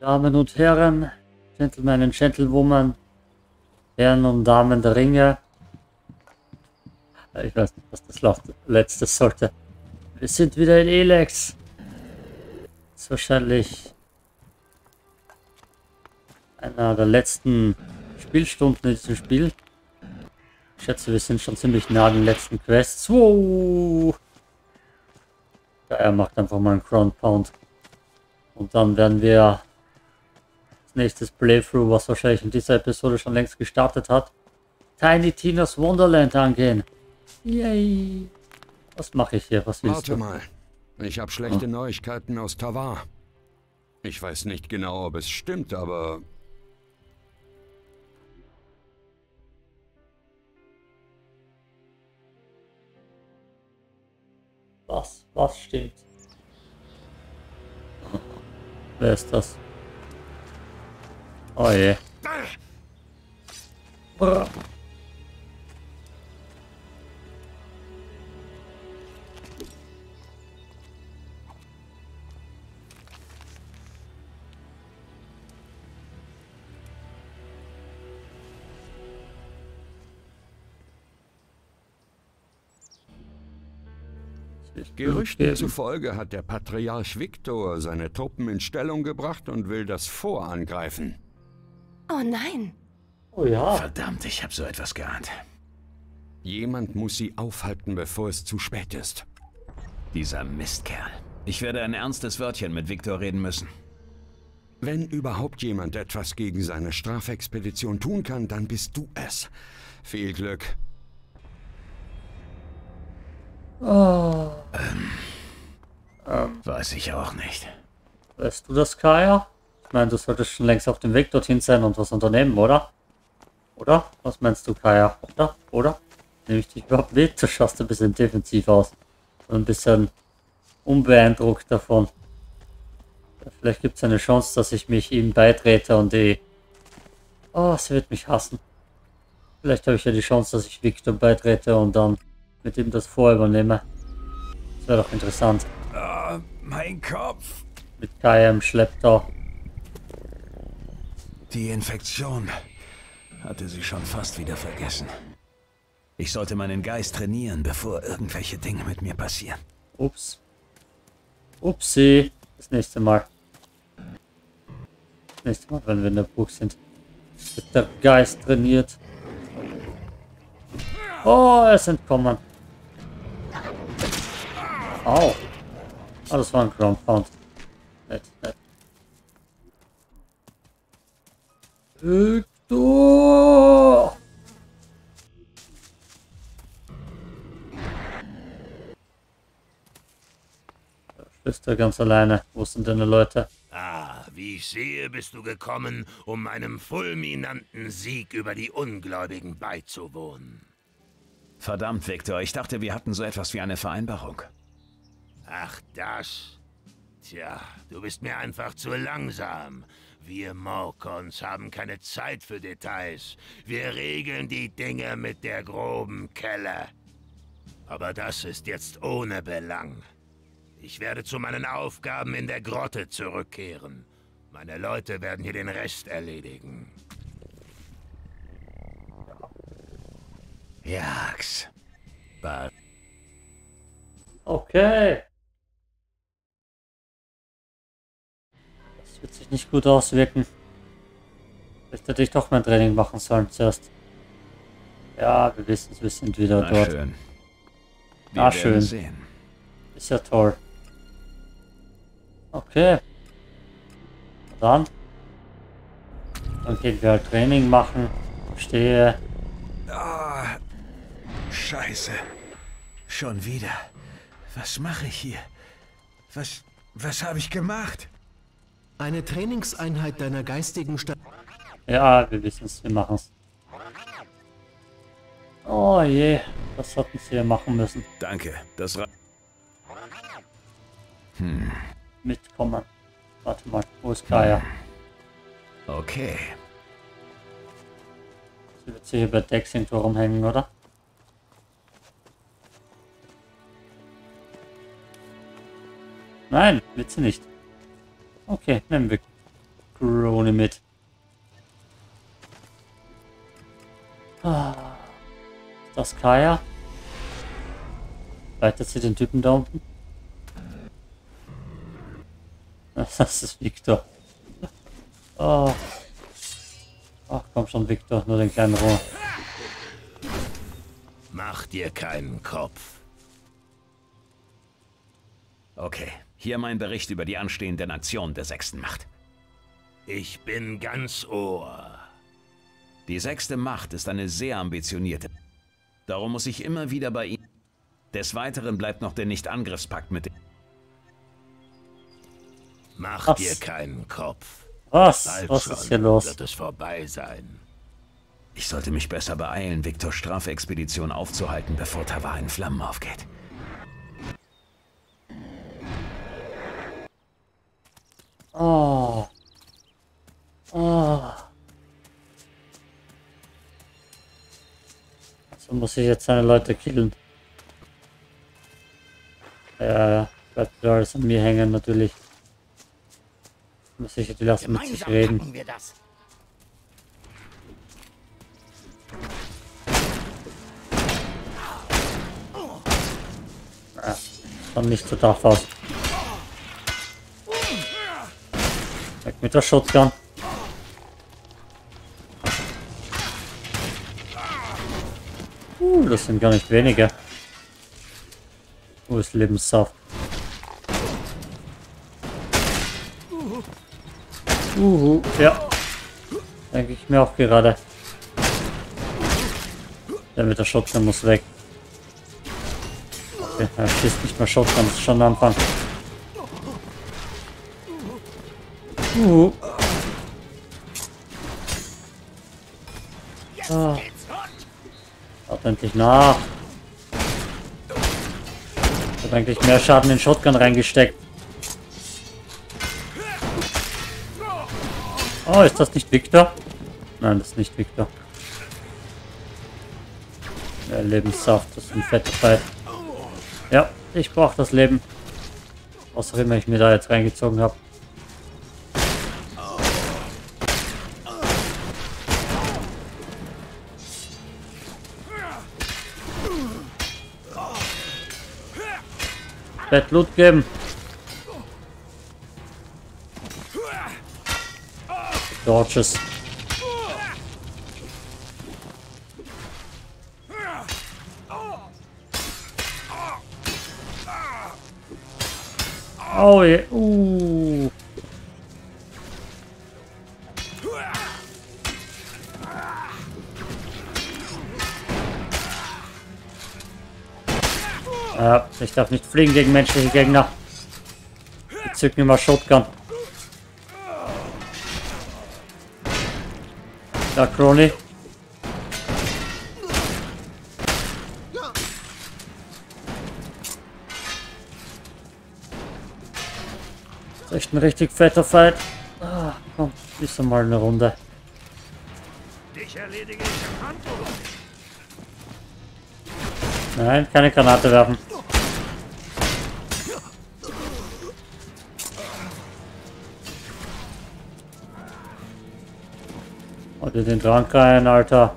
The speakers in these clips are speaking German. Damen und Herren, Gentlemen und Gentlewoman, Herren und Damen der Ringe. Ich weiß nicht, was das letzte sollte. Wir sind wieder in Elex. Das ist wahrscheinlich einer der letzten Spielstunden in diesem Spiel. Ich schätze, wir sind schon ziemlich nah an den letzten Quests. Wow. Ja, er macht einfach mal einen Crown Pound. Und dann werden wir das nächste Playthrough, was wahrscheinlich in dieser Episode schon längst gestartet hat, Tiny Tina's Wonderland angehen. Yay. Was mache ich hier? Was willst du? Warte mal. Ich habe schlechte Neuigkeiten aus Tavar. Ich weiß nicht genau, ob es stimmt, aber... Was stimmt? Wer ist das? Oh je. Gerüchten zufolge hat der Patriarch Victor seine Truppen in Stellung gebracht und will das Fort angreifen. Oh nein! Oh ja! Verdammt, ich habe so etwas geahnt. Jemand muss sie aufhalten, bevor es zu spät ist. Dieser Mistkerl. Ich werde ein ernstes Wörtchen mit Victor reden müssen. Wenn überhaupt jemand etwas gegen seine Strafexpedition tun kann, dann bist du es. Viel Glück. Oh. Weiß ich auch nicht. Weißt du das, Kaya? Ich meine, du solltest schon längst auf dem Weg dorthin sein und was unternehmen, oder? Oder? Was meinst du, Kaya? Oder? Nehme ich dich überhaupt mit? Du schaust ein bisschen defensiv aus. Und ein bisschen unbeeindruckt davon. Vielleicht gibt es eine Chance, dass ich mich ihm beitrete und die... Oh, sie wird mich hassen. Vielleicht habe ich ja die Chance, dass ich Victor beitrete und dann... mit ihm das vorübernehme. Das wäre doch interessant. Oh, mein Kopf. Mit Kaya im Schlepptau. Die Infektion hatte sie schon fast wieder vergessen. Ich sollte meinen Geist trainieren, bevor irgendwelche Dinge mit mir passieren. Ups. Upsi. Das nächste Mal. Das nächste Mal, wenn wir in der Burg sind, wird der Geist trainiert. Oh, er ist entkommen. Au. Oh, das war ein Ground Pound. Nett. Victor! Da bist du ganz alleine. Wo sind deine Leute? Ah, wie ich sehe, bist du gekommen, um meinem fulminanten Sieg über die Ungläubigen beizuwohnen. Verdammt, Victor, ich dachte, wir hatten so etwas wie eine Vereinbarung. Ach, das? Tja, du bist mir einfach zu langsam. Wir Morkons haben keine Zeit für Details. Wir regeln die Dinge mit der groben Kelle. Aber das ist jetzt ohne Belang. Ich werde zu meinen Aufgaben in der Grotte zurückkehren. Meine Leute werden hier den Rest erledigen. Jax. Okay. Das wird sich nicht gut auswirken. Vielleicht hätte ich doch mein Training machen sollen zuerst. Ja, wir wissen es, wir sind wieder dort. Schön. Na schön. Sehen. Ist ja toll. Okay. Dann gehen wir halt Training machen. Verstehe. Oh, Scheiße. Schon wieder. Was mache ich hier? Was habe ich gemacht? Eine Trainingseinheit deiner geistigen Stadt. Ja, wir wissen es, wir machen es. Oh je, was hatten sie hier machen müssen? Danke, das reicht. Mitkommen. Warte mal, wo ist Kaya? Okay. Sie wird sich über Dexentorum hängen, oder? Nein, wird sie nicht. Okay, nehmen wir. Crony mit. Ah. Ist das Kaya? Vielleicht hat sie den Typen da unten. Das ist Victor. Oh. Ach komm schon, Victor, nur den kleinen Rohr. Mach dir keinen Kopf. Okay, hier mein Bericht über die anstehende Aktion der 6. Macht. Ich bin ganz Ohr. Die 6. Macht ist eine sehr ambitionierte. Darum muss ich immer wieder bei ihnen. Des Weiteren bleibt noch der Nicht-Angriffspakt mit dem. Mach dir keinen Kopf. Was ist hier los? Wird es vorbei sein. Ich sollte mich besser beeilen, Victors Strafexpedition aufzuhalten, bevor Tavar in Flammen aufgeht. Oh. Oh. Also muss ich jetzt seine Leute killen. Ja, bleibt wieder alles an mir hängen, natürlich. Muss ich die lassen, mit sich reden. Wir das. Ah, kommt nicht so darf aus. Weg mit der Shotgun. Das sind gar nicht wenige. Wo ist Lebenssaft? Ja. Denke ich mir auch gerade. Der mit der Shotgun muss weg. Okay, er schießt nicht mehr Shotgun, das ist schon am Anfang. Ah. Schaut endlich nach. Ich habe eigentlich mehr Schaden in Shotgun reingesteckt. Oh, ist das nicht Victor? Nein, das ist nicht Victor. Der Lebenssaft, das ist ein fetter Fight. Ja, ich brauche das Leben. Außerdem, wenn ich mir da jetzt reingezogen habe. Fett Blut geben. Dorches. Oh je. Ja, ich darf nicht fliegen gegen menschliche Gegner. Ich zück mir mal Shotgun. Da, Crony. Das ist echt ein richtig fetter Fight. Ah, komm, bis mal eine Runde. Dich erledige ich im Handbuch. Nein, keine Granate werfen. Oder den Trank rein, Alter.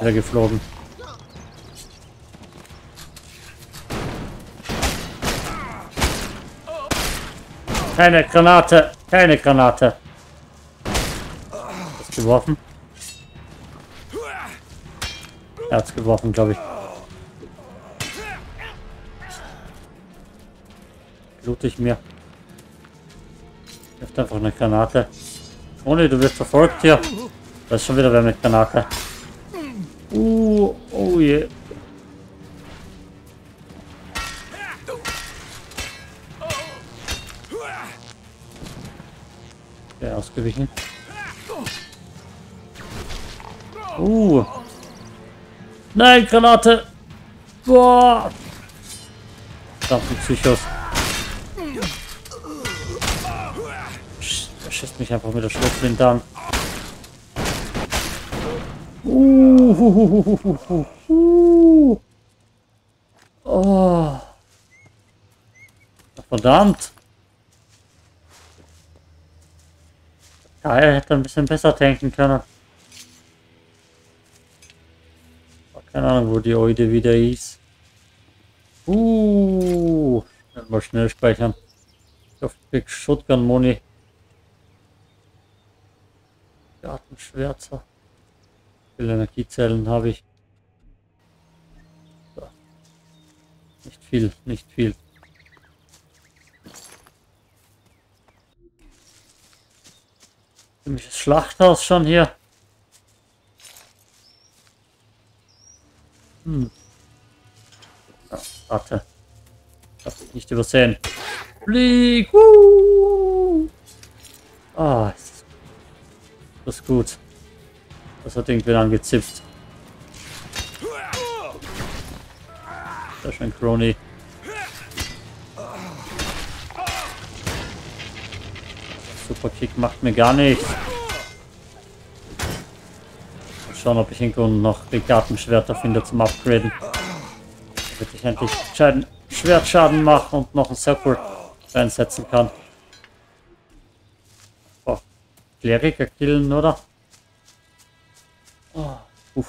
Wieder geflogen. Keine Granate. Keine Granate. Hat's geworfen? Er hat's geworfen, glaube ich. Blut ich mir. Wirft einfach eine Granate. Crony, du wirst verfolgt hier. Da ist schon wieder wer mit Granate. Oh je. Ausgewichen. Nein, Granate! Boah! Dampfen Psychos. Er schießt mich einfach mit der Schrotflinte an. Oh. Verdammt. Ja, er hätte ein bisschen besser tanken können. Keine Ahnung, wo die Oide wieder ist. Mal schnell speichern. Ich hoffe, ich krieg Shotgun-Moni. Gartenschwärzer. Wie viele Energiezellen habe ich? So. Nicht viel, nicht viel. Ziemliches Schlachthaus schon hier. Ja, warte. Das hab ich nicht übersehen. Flieg! Ah, das ist gut. Das hat irgendwen angezipft. Sehr schön, Crony. Super Kick macht mir gar nichts. Mal schauen, ob ich irgendwo noch den Gartenschwerter finde zum Upgraden. Damit ich endlich Schwertschaden mache und noch einen Circle einsetzen kann. Oh, Kleriker killen, oder? Oh, Ich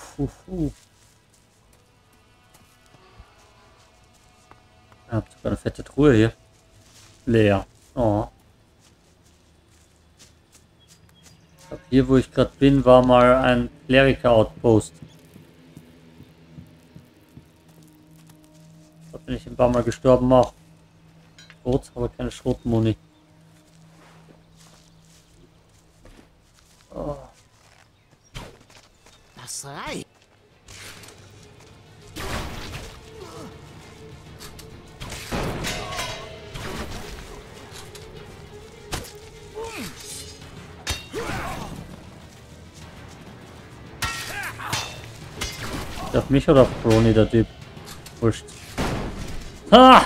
hab sogar eine fette Truhe hier. Leer. Oh. Ich glaub, hier, wo ich gerade bin, war mal ein Kleriker-Outpost. Da bin ich ein paar Mal gestorben auch. Schrot, aber keine Schrotmoni. Oh. Das reicht. Auf mich oder auf Crony der Typ? Wurscht. Ha!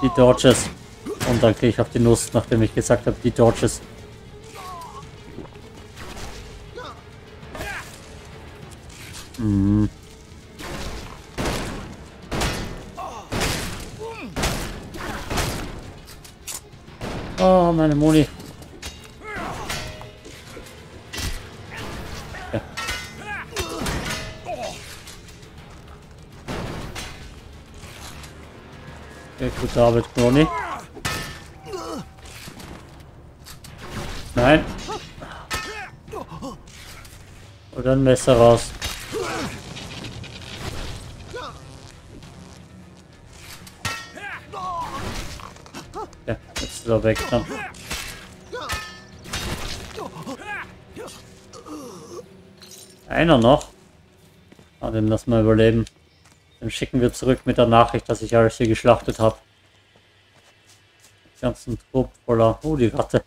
Die Dodges. Und dann gehe ich auf die Nuss, nachdem ich gesagt habe, die Dodges. Hm. Oh, meine Moni. Gute Arbeit, Growny. Nein. Oder ein Messer raus. Ja, jetzt ist er weg dann. Einer noch. Ah, den lassen wir überleben. Dann schicken wir zurück mit der Nachricht, dass ich alles hier geschlachtet habe. Ganzen Trupp voller. Oh, die Ratte.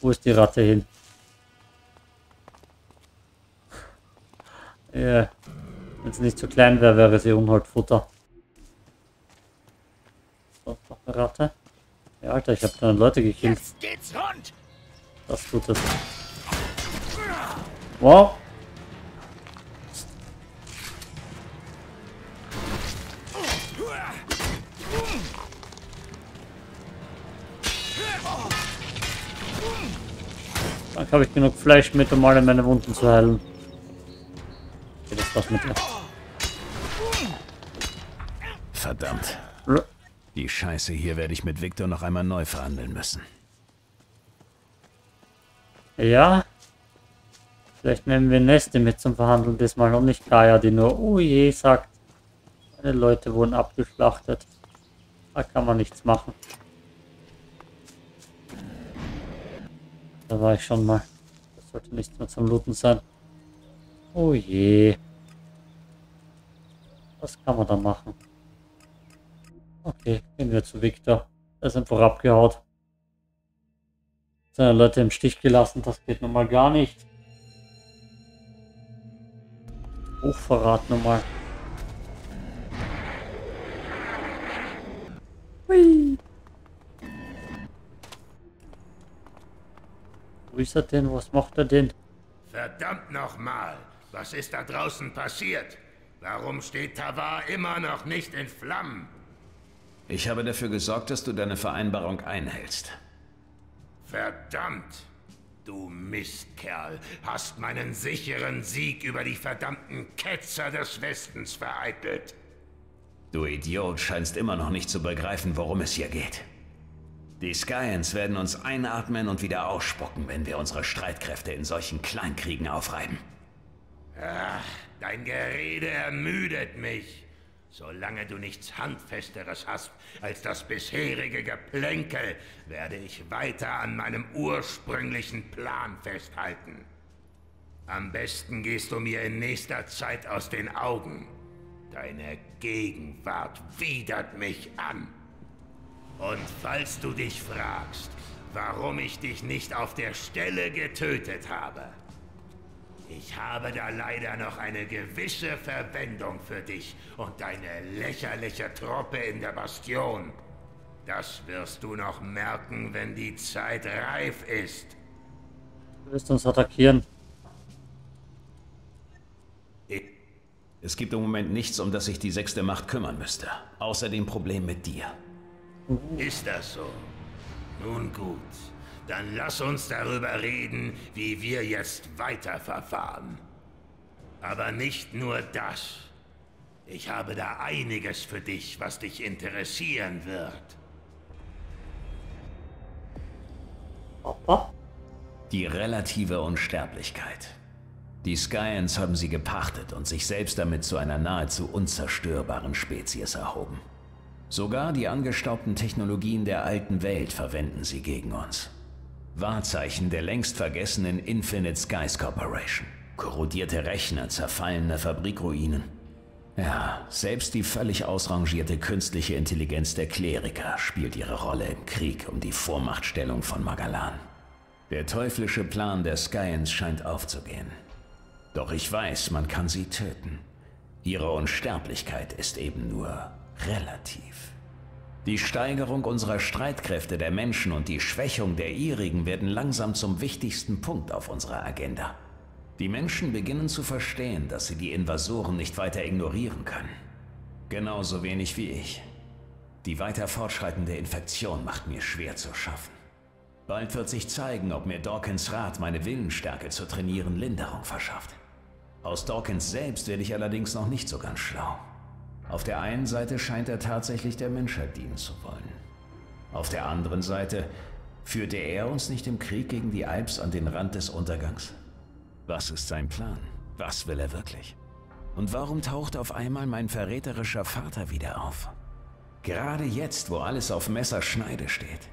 Wo ist die Ratte hin? Yeah. Wenn sie nicht zu klein wäre, wäre sie Unholtfutter. So, noch eine Ratte. Ja, Alter, ich habe da Leute gekillt. Das tut es. Wow. Habe ich genug Fleisch mit, um alle meine Wunden zu heilen. Okay, das war's mit dir. Verdammt. Die Scheiße hier werde ich mit Victor noch einmal neu verhandeln müssen. Ja. Vielleicht nehmen wir Neste mit zum Verhandeln diesmal und nicht Kaya, die nur oh je sagt. Meine Leute wurden abgeschlachtet. Da kann man nichts machen. Da war ich schon mal. Das sollte nichts mehr zum Looten sein. Oh je. Was kann man da machen? Okay, gehen wir zu Victor. Er ist einfach abgehaut. Seine Leute im Stich gelassen, das geht nun mal gar nicht. Hochverrat nun mal. Hui. grüßt er denn? Was macht er denn? Verdammt nochmal! Was ist da draußen passiert? Warum steht Tavar immer noch nicht in Flammen? Ich habe dafür gesorgt, dass du deine Vereinbarung einhältst. Verdammt! Du Mistkerl, hast meinen sicheren Sieg über die verdammten Ketzer des Westens vereitelt. Du Idiot scheinst immer noch nicht zu begreifen, worum es hier geht. Die Skyans werden uns einatmen und wieder ausspucken, wenn wir unsere Streitkräfte in solchen Kleinkriegen aufreiben. Ach, dein Gerede ermüdet mich. Solange du nichts Handfesteres hast als das bisherige Geplänkel, werde ich weiter an meinem ursprünglichen Plan festhalten. Am besten gehst du mir in nächster Zeit aus den Augen. Deine Gegenwart widert mich an. Und falls du dich fragst, warum ich dich nicht auf der Stelle getötet habe, ich habe da leider noch eine gewisse Verwendung für dich und deine lächerliche Truppe in der Bastion. Das wirst du noch merken, wenn die Zeit reif ist. Du wirst uns attackieren. Es gibt im Moment nichts, um das sich die sechste Macht kümmern müsste. Außer dem Problem mit dir. Ist das so? Nun gut. Dann lass uns darüber reden, wie wir jetzt weiterverfahren. Aber nicht nur das. Ich habe da einiges für dich, was dich interessieren wird. Die relative Unsterblichkeit. Die Skyans haben sie gepachtet und sich selbst damit zu einer nahezu unzerstörbaren Spezies erhoben. Sogar die angestaubten Technologien der alten Welt verwenden sie gegen uns. Wahrzeichen der längst vergessenen Infinite Skies Corporation. Korrodierte Rechner, zerfallene Fabrikruinen. Ja, selbst die völlig ausrangierte künstliche Intelligenz der Kleriker spielt ihre Rolle im Krieg um die Vormachtstellung von Magellan. Der teuflische Plan der Skyans scheint aufzugehen. Doch ich weiß, man kann sie töten. Ihre Unsterblichkeit ist eben nur relativ. Die Steigerung unserer Streitkräfte der Menschen und die Schwächung der ihrigen werden langsam zum wichtigsten Punkt auf unserer Agenda. Die Menschen beginnen zu verstehen, dass sie die Invasoren nicht weiter ignorieren können. Genauso wenig wie ich. Die weiter fortschreitende Infektion macht mir schwer zu schaffen. Bald wird sich zeigen, ob mir Dawkins Rat, meine Willensstärke zu trainieren, Linderung verschafft. Aus Dawkins selbst werde ich allerdings noch nicht so ganz schlau. Auf der einen Seite scheint er tatsächlich der Menschheit dienen zu wollen. Auf der anderen Seite führte er uns nicht im Krieg gegen die Albs an den Rand des Untergangs. Was ist sein Plan? Was will er wirklich? Und warum taucht auf einmal mein verräterischer Vater wieder auf? Gerade jetzt, wo alles auf Messerschneide steht.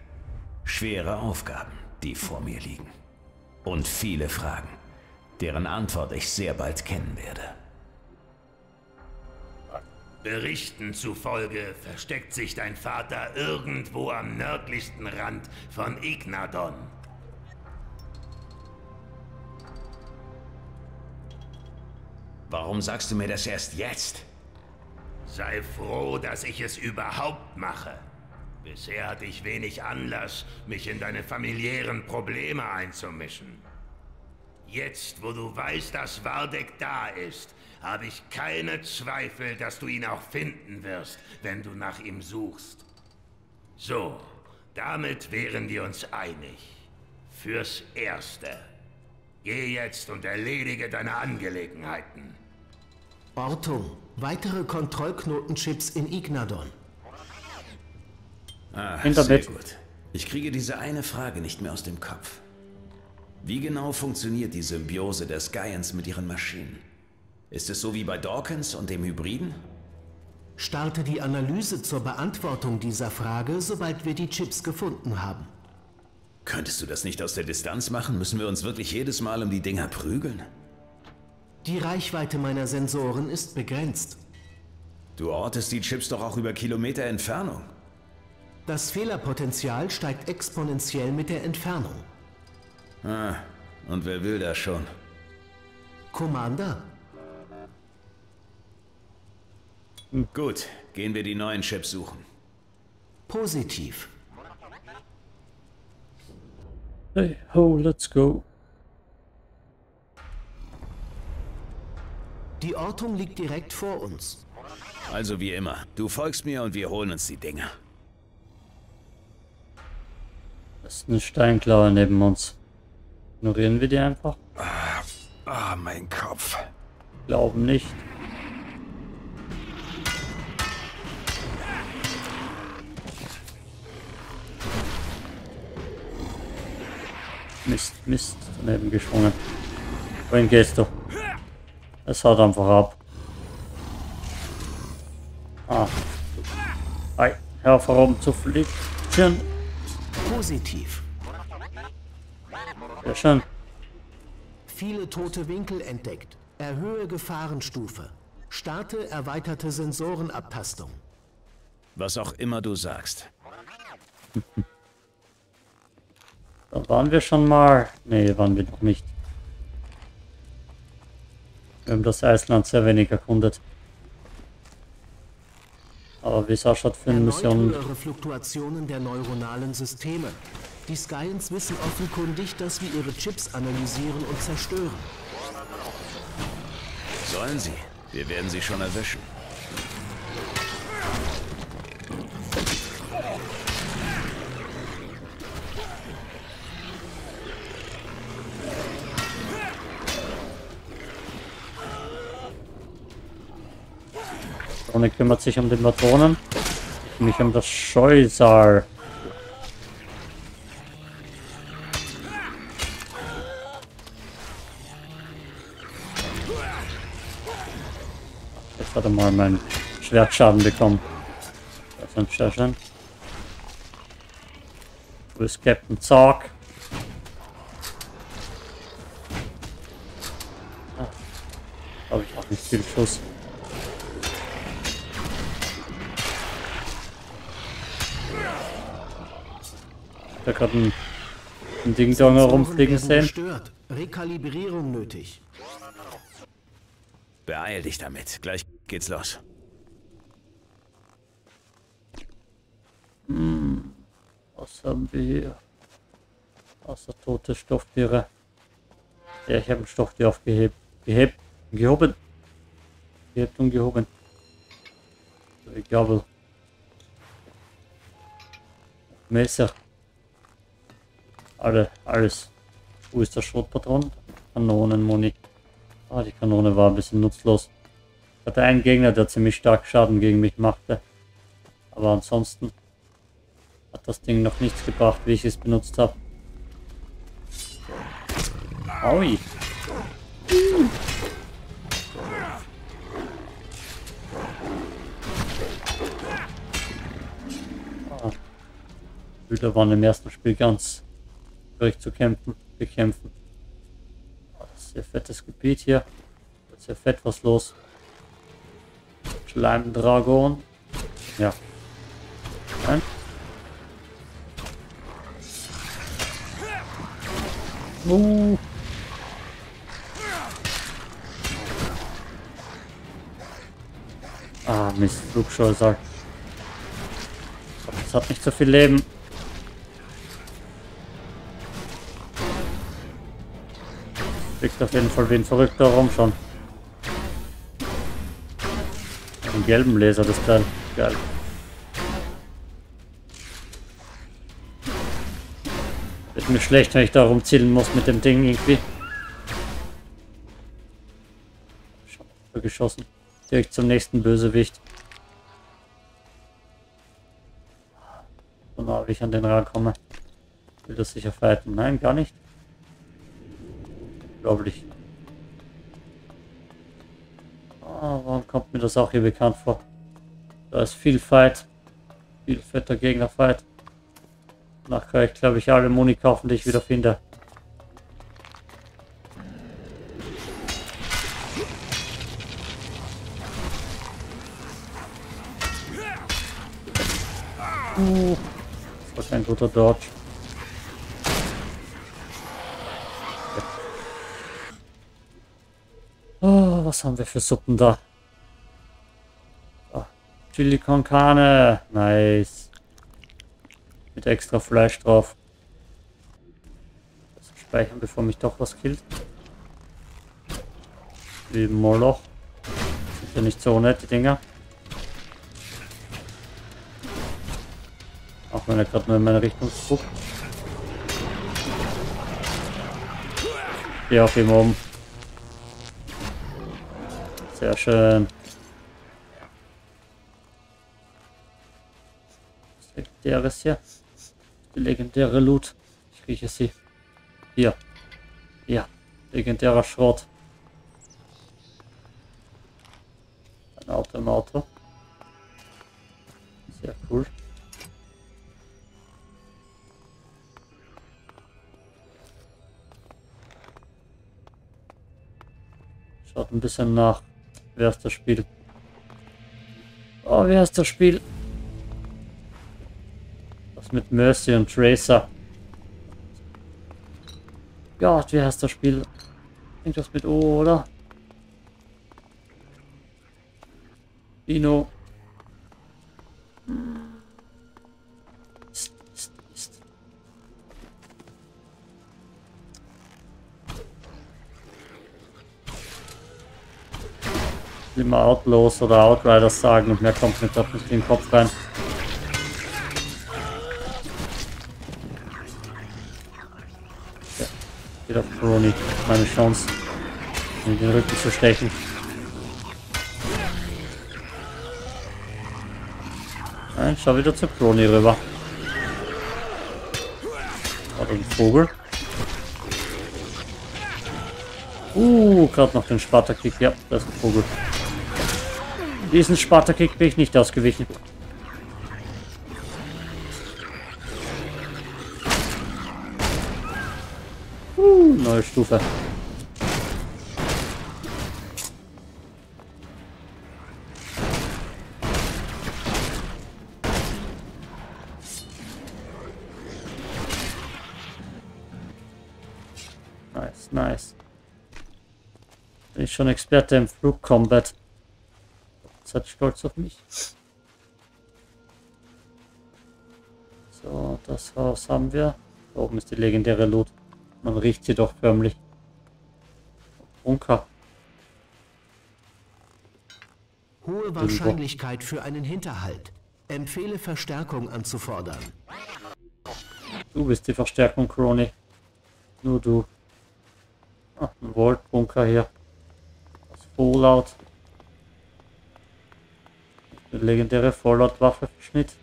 Schwere Aufgaben, die vor mir liegen. Und viele Fragen, deren Antwort ich sehr bald kennen werde. Berichten zufolge versteckt sich dein Vater irgendwo am nördlichsten Rand von Ignadon. Warum sagst du mir das erst jetzt? Sei froh, dass ich es überhaupt mache. Bisher hatte ich wenig Anlass, mich in deine familiären Probleme einzumischen. Jetzt, wo du weißt, dass Vardek da ist, habe ich keine Zweifel, dass du ihn auch finden wirst, wenn du nach ihm suchst. So, damit wären wir uns einig. Fürs Erste. Geh jetzt und erledige deine Angelegenheiten. Ortum, weitere Kontrollknotenchips in Ignadon. Ah, sehr gut. Ich kriege diese eine Frage nicht mehr aus dem Kopf. Wie genau funktioniert die Symbiose der Skyans mit ihren Maschinen? Ist es so wie bei Dawkins und dem Hybriden? Starte die Analyse zur Beantwortung dieser Frage, sobald wir die Chips gefunden haben. Könntest du das nicht aus der Distanz machen? Müssen wir uns wirklich jedes Mal um die Dinger prügeln? Die Reichweite meiner Sensoren ist begrenzt. Du ortest die Chips doch auch über Kilometer Entfernung. Das Fehlerpotenzial steigt exponentiell mit der Entfernung. Ah, und wer will das schon? Commander? Gut, gehen wir die neuen Chips suchen. Positiv. Hey ho, let's go. Die Ortung liegt direkt vor uns. Also wie immer, du folgst mir und wir holen uns die Dinger. Das ist eine Steinklaue neben uns. Ignorieren wir die einfach? Ah, mein Kopf. Glauben nicht. Mist, daneben geschwungen. Wohin gehst du? Es haut einfach ab. Ah. Ei, hör warum zu fliegen. Positiv. Sehr schön. Viele tote Winkel entdeckt. Erhöhe Gefahrenstufe. Starte erweiterte Sensorenabtastung. Was auch immer du sagst. Da waren wir schon mal. Nee, waren wir noch nicht. Wir haben das Eisland sehr wenig erkundet. Aber wie es ausschaut für eine Mission. Höhere Fluktuationen der neuronalen Systeme. Die Skyans wissen offenkundig, dass wir ihre Chips analysieren und zerstören. Sollen sie? Wir werden sie schon erwischen. Crony kümmert sich um den Patronen, mich um das Scheusal. Jetzt hat er mal meinen Schwertschaden bekommen. Das ist ein Scherchen. Wo ist Captain Zork? Ah, habe ich auch nicht viel Schuss. Da gerade ein Ding-Dong herumfliegen sehen. Rekalibrierung nötig. Beeil dich damit. Gleich geht's los. Was haben wir hier? Außer tote Stofftiere. Ja, ich habe ein Stofftier aufgehebt. Gehoben. So, ich glaube. Messer. Alles. Wo ist der Schrotpatron? Kanonenmuni. Ah, die Kanone war ein bisschen nutzlos. Ich hatte einen Gegner, der ziemlich stark Schaden gegen mich machte. Aber ansonsten hat das Ding noch nichts gebracht, wie ich es benutzt habe. Aui. Ah. Hüter waren im ersten Spiel ganz zu bekämpfen. Das ist sehr fettes Gebiet hier. Da ist sehr fett was los. Schleimdragon. Ja. Nein. Ah, Mist. Flugscheusal. Das hat nicht so viel Leben. Fliegt auf jeden Fall wie ein Verrückter rum schon. Einen gelben Laser, das Teil. Geil. Wird mir schlecht, wenn ich da rumzielen muss mit dem Ding irgendwie. Schon geschossen. Direkt zum nächsten Bösewicht. So nah, wie ich an den rankomme. Will das sicher fighten? Nein, gar nicht. Unglaublich. Ah, warum kommt mir das auch hier bekannt vor? Da ist viel Fight. Viel fetter Gegnerfight. Danach kann ich, glaube ich, alle Muni kaufen, die ich wieder finde. Das war kein guter Dodge. Oh, was haben wir für Suppen da? Oh, Chili con Carne. Nice. Mit extra Fleisch drauf. speichern, bevor mich doch was killt. Wie Moloch. Sind ja nicht so nett, die Dinger. Auch wenn er gerade nur in meine Richtung guckt. Geh auf ihm oben. Sehr schön. Legendäres hier. Die legendäre Loot. Ich rieche sie. Hier. Ja. Legendärer Schrott. Ein Auto im Auto. Sehr cool. Schaut ein bisschen nach. Wer ist das Spiel? Oh, wer ist das Spiel? Was mit Mercy und Tracer? Gott, wer heißt das Spiel? Irgendwas mit O, oder? Dino. Ist. Immer Outlaws oder Outriders sagen und mehr kommt mir doch nicht in den Kopf rein. Wieder Crony, meine Chance, in den Rücken zu stechen. Nein, schau wieder zu Crony rüber. Oder den Vogel. Gerade noch den Sparta-Kick. Ja, das ist ein Vogel. Diesen Sparta-Kick bin ich nicht ausgewichen. Neue Stufe. Nice, nice. Bin ich schon Experte im Flugcombat. Jetzt hat stolz auf mich. So, das Haus haben wir. Da oben ist die legendäre Loot. Man riecht sie doch förmlich. Bunker. Hohe Wahrscheinlichkeit für einen Hinterhalt. Empfehle Verstärkung anzufordern. Du bist die Verstärkung, Crony. Nur du. Ach, ein Vault-Bunker hier. Das Fallout. Eine legendäre Fallout-Waffe verschnitt.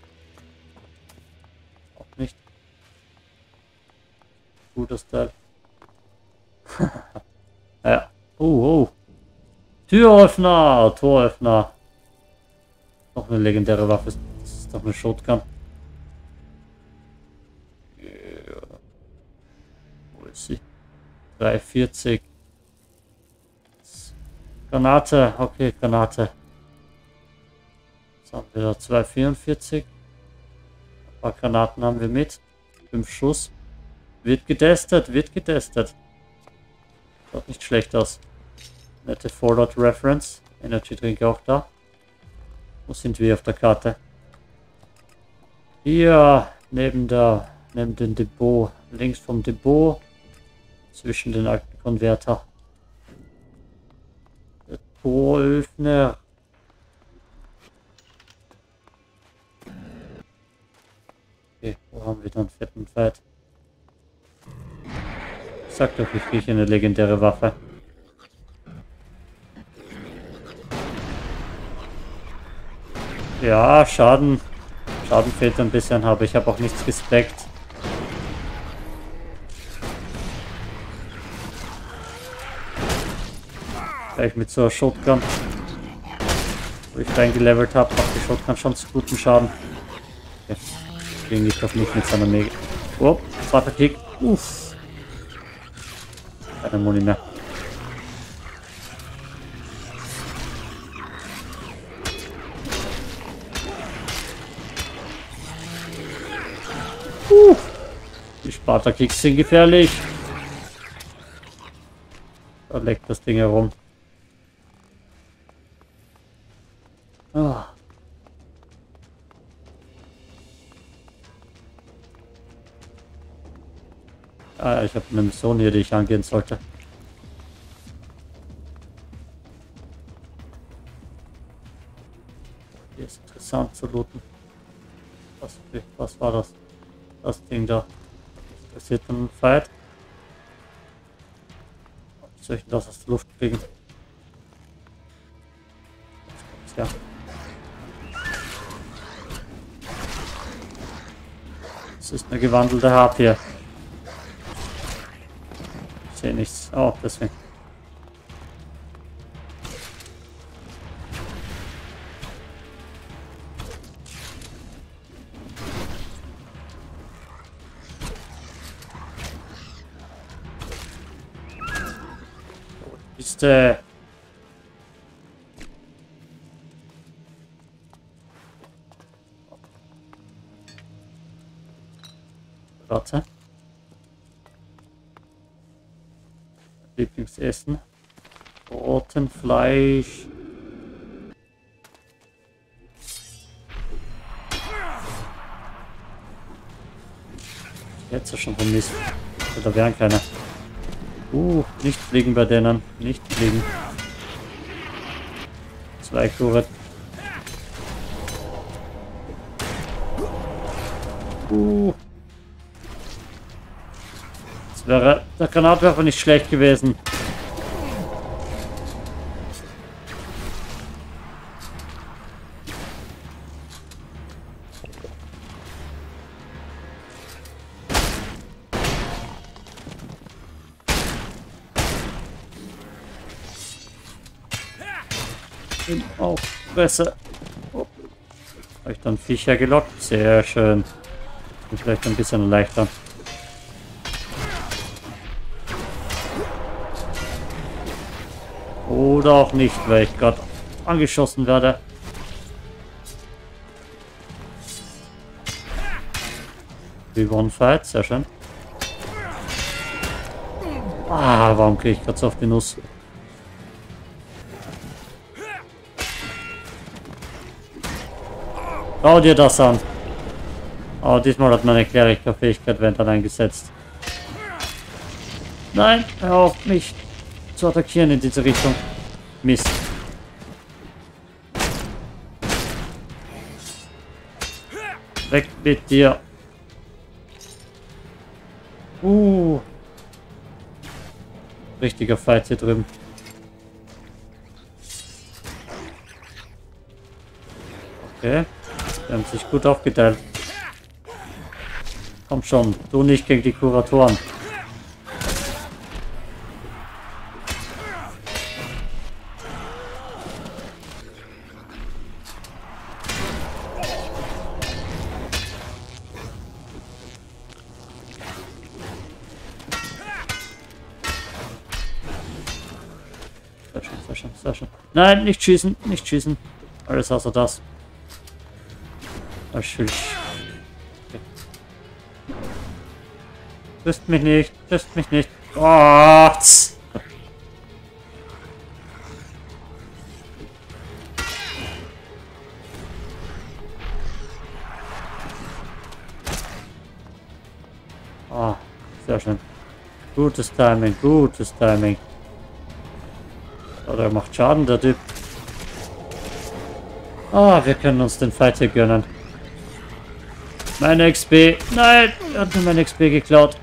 Auch nicht. Gutes Teil. Ja. Oh. Türöffner, Toröffner. Noch eine legendäre Waffe. Das ist doch eine Shotgun. Yeah. Wo ist sie? 340. Granate. Okay, Granate. Jetzt haben wir da 244. Ein paar Granaten haben wir mit. 5 Schuss. Wird getestet, wird getestet. Schaut nicht schlecht aus. Nette Fallout-Reference. Energy-Drink auch da. Wo sind wir auf der Karte? Hier, neben dem Depot. Links vom Depot. Zwischen den alten Konverter. Der Toröffner. Okay, wo haben wir dann fetten Fight? Sag doch, ich kriege eine legendäre Waffe. Ja, Schaden. Schaden fehlt ein bisschen, aber ich habe auch nichts gespeckt. Gleich mit so einer Shotgun. Wo ich reingelevelt habe, macht die Shotgun schon zu guten Schaden. Jetzt kriege ich doch nicht mit seiner Mega. Oh, zweiter Kick. Uff. Keine Muni mehr. Die Sparta-Kicks sind gefährlich. Da leckt das Ding herum. Ah. Ich habe eine Mission hier, die ich angehen sollte. Hier ist interessant zu looten. Was war das? Das Ding da. Was passiert im Fight? Was soll ich denn das aus der Luft kriegen? Jetzt kommt's ja. Das ist eine gewandelte Harpie hier. Ich sehe nichts. Oh, deswegen. Ist Warte. Lieblingsessen. Roten Fleisch. Jetzt ist schon vermisst. Da wären keine. Nicht fliegen bei denen. Nicht fliegen. 2 Kuret. Das wäre der Granatwerfer nicht schlecht gewesen. Auch besser. Oh. Habe ich dann Viecher gelockt? Sehr schön. Und vielleicht ein bisschen leichter. Oder auch nicht, weil ich gerade angeschossen werde. We won fight, sehr schön. Ah, warum kriege ich gerade so auf die Nuss? Schau dir das an. Oh, diesmal hat meine Kleriker-Fähigkeit Wendland eingesetzt. Nein, hör auf mich zu attackieren in diese Richtung. Mist. Weg mit dir. Richtiger Fight hier drüben. Okay. Die haben sich gut aufgeteilt. Komm schon, du nicht gegen die Kuratoren. Sehr schön, sehr schön, sehr schön. Nein, nicht schießen, nicht schießen. Alles außer das. Okay. Küsst mich nicht, küsst mich nicht. Gott! Ah, sehr schön. Gutes Timing, gutes Timing. Oder macht Schaden, der Typ. Ah, wir können uns den Fight hier gönnen. Meine XP. Nein, er hat mir meine XP geklaut.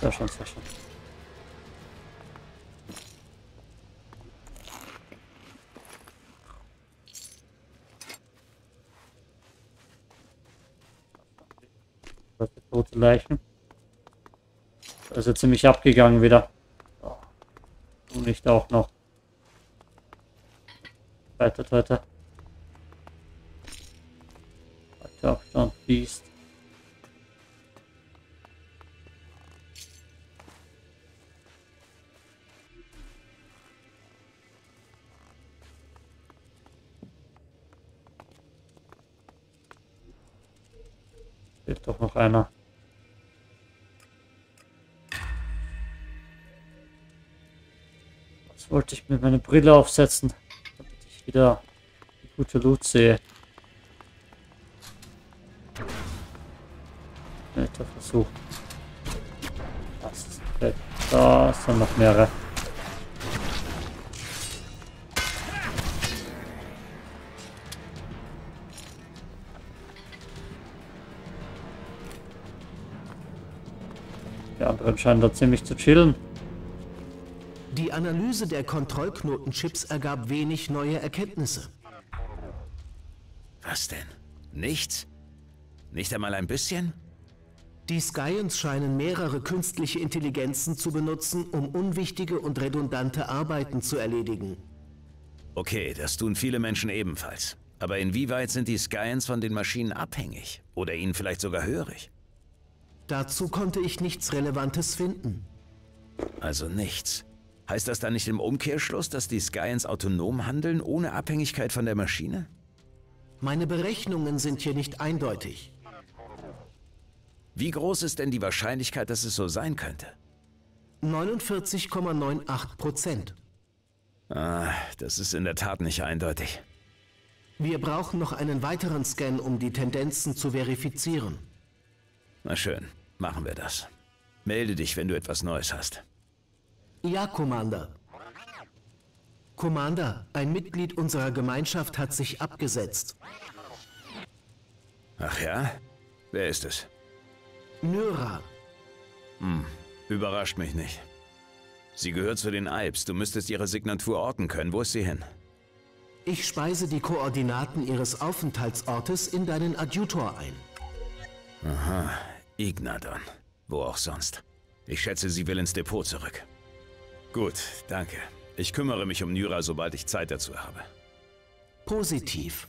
Sehr schön, sehr schön. Das sind tote Leichen. Also ziemlich abgegangen wieder. Und nicht auch noch. Weiter, weiter. Weiter Abstand, Biest. Fehlt doch noch einer. Jetzt wollte ich mir meine Brille aufsetzen, damit ich wieder die gute Loot sehe. Netter Versuch. Da sind noch mehrere. Die anderen scheinen da ziemlich zu chillen. Die Analyse der Kontrollknotenchips ergab wenig neue Erkenntnisse. Was denn? Nichts? Nicht einmal ein bisschen? Die Skyans scheinen mehrere künstliche Intelligenzen zu benutzen, um unwichtige und redundante Arbeiten zu erledigen. Okay, das tun viele Menschen ebenfalls. Aber inwieweit sind die Skyans von den Maschinen abhängig? Oder ihnen vielleicht sogar hörig? Dazu konnte ich nichts Relevantes finden. Also nichts. Heißt das dann nicht im Umkehrschluss, dass die Skyans autonom handeln, ohne Abhängigkeit von der Maschine? Meine Berechnungen sind hier nicht eindeutig. Wie groß ist denn die Wahrscheinlichkeit, dass es so sein könnte? 49,98%. Das ist in der Tat nicht eindeutig. Wir brauchen noch einen weiteren Scan, um die Tendenzen zu verifizieren. Na schön, machen wir das. Melde dich, wenn du etwas Neues hast. Ja, Commander. Commander, ein Mitglied unserer Gemeinschaft hat sich abgesetzt. Ach ja? Wer ist es? Nyra. Überrascht mich nicht. Sie gehört zu den Albs. Du müsstest ihre Signatur orten können. Wo ist sie hin? Ich speise die Koordinaten ihres Aufenthaltsortes in deinen Adjutor ein. Aha. Ignadon. Wo auch sonst. Ich schätze, sie will ins Depot zurück. Gut, danke. Ich kümmere mich um Nyra, sobald ich Zeit dazu habe. Positiv.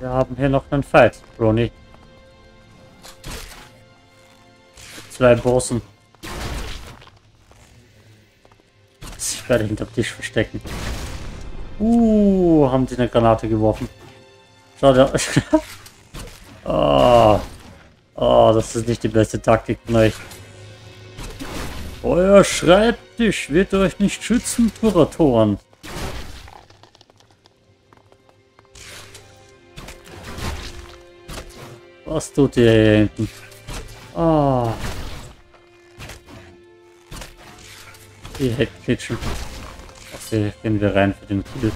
Wir haben hier noch einen Fight, Crony. Zwei Bossen. Ich werde hinterm Tisch verstecken. Haben die eine Granate geworfen. Schade. Das ist nicht die beste Taktik von euch. Euer Schreibtisch wird euch nicht schützen, Turatoren. Was tut ihr hier hinten? Die Headkitchen. Also hier gehen wir rein für den Kill.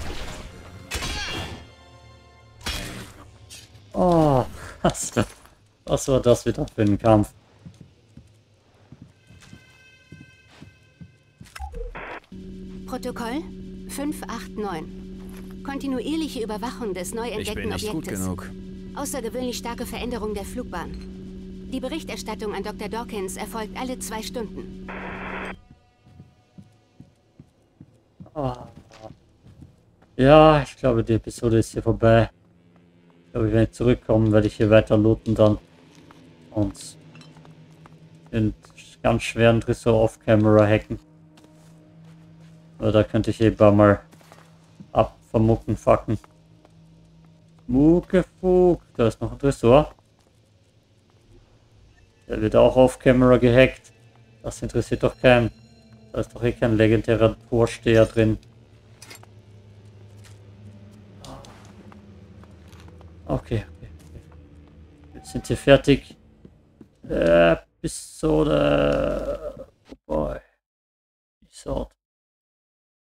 Was war das wieder für ein Kampf? Protokoll 589. Kontinuierliche Überwachung des neu entdeckten Objektes. Ich bin nicht gut genug. Außergewöhnlich starke Veränderung der Flugbahn. Die Berichterstattung an Dr. Dawkins erfolgt alle 2 Stunden. Ja, ich glaube, die Episode ist hier vorbei. Ich glaube, wenn ich zurückkomme, werde ich hier weiter looten dann. Und den ganz schweren Tresor off-camera hacken. Aber da könnte ich eben mal abvermucken, fucken. Muckefug, da ist noch ein Tresor. Der wird auch auf Kamera gehackt. Das interessiert doch keinen. Da ist doch eh kein legendärer Vorsteher drin. Okay. Jetzt sind wir fertig. Episode. Oh boy.